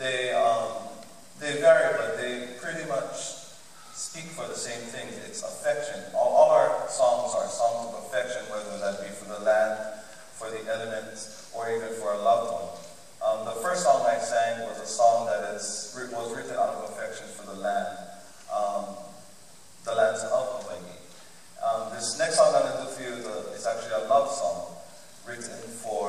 They vary, but they pretty much speak for the same thing. It's affection. All our songs are songs of affection, whether that be for the land, for the elements, or even for a loved one. The first song I sang was a song that was written out of affection for the land, the lands of Hawaii. This next song I'm going to do for you is actually a love song written for